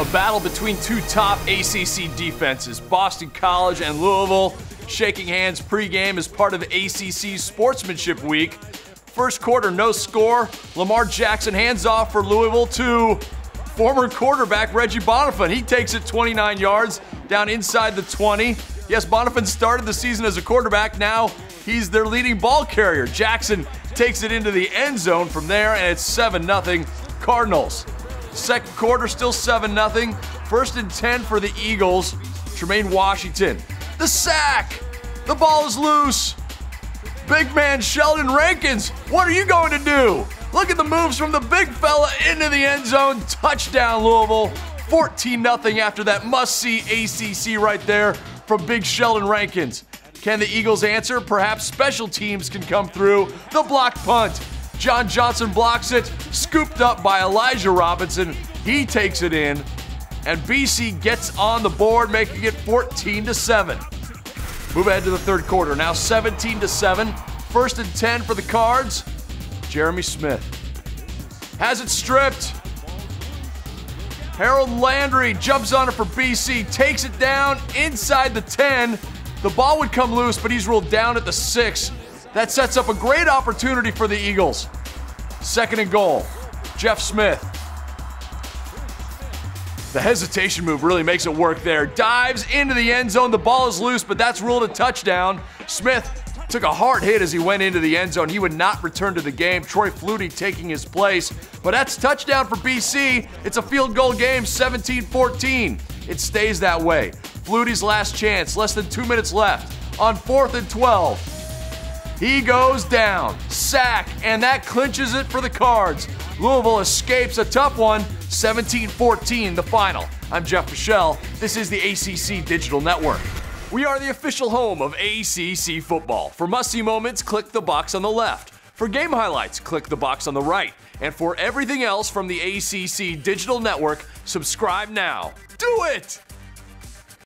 A battle between two top ACC defenses, Boston College and Louisville, shaking hands pregame as part of ACC Sportsmanship Week. First quarter, no score. Lamar Jackson hands off for Louisville to former quarterback Reggie Bonifant. He takes it 29 yards down inside the 20. Yes, Bonifant started the season as a quarterback. Now he's their leading ball carrier. Jackson takes it into the end zone from there, and it's 7-0 Cardinals. Second quarter, still 7-0. First and 10 for the Eagles. Tremaine Washington. The sack. The ball is loose. Big man Sheldon Rankins, what are you going to do? Look at the moves from the big fella into the end zone. Touchdown, Louisville. 14-0 after that must-see ACC right there from big Sheldon Rankins. Can the Eagles answer? Perhaps special teams can come through. The blocked punt. John Johnson blocks it, scooped up by Elijah Robinson. He takes it in, and BC gets on the board, making it 14-7. Move ahead to the third quarter. Now 17-7. First and 10 for the Cards. Jeremy Smith has it stripped. Harold Landry jumps on it for BC, takes it down inside the 10. The ball would come loose, but he's ruled down at the 6. That sets up a great opportunity for the Eagles. Second and goal. Jeff Smith. The hesitation move really makes it work there. Dives into the end zone. The ball is loose, but that's ruled a touchdown. Smith took a hard hit as he went into the end zone. He would not return to the game. Troy Flutie taking his place. But that's touchdown for BC. It's a field goal game, 17-14. It stays that way. Flutie's last chance, less than 2 minutes left. On 4th and 12, he goes down. Sack, and that clinches it for the Cards. Louisville escapes a tough one, 17-14 the final. I'm Jeff Michelle. This is the ACC Digital Network. We are the official home of ACC football. For must-see moments, click the box on the left. For game highlights, click the box on the right. And for everything else from the ACC Digital Network, subscribe now. Do it!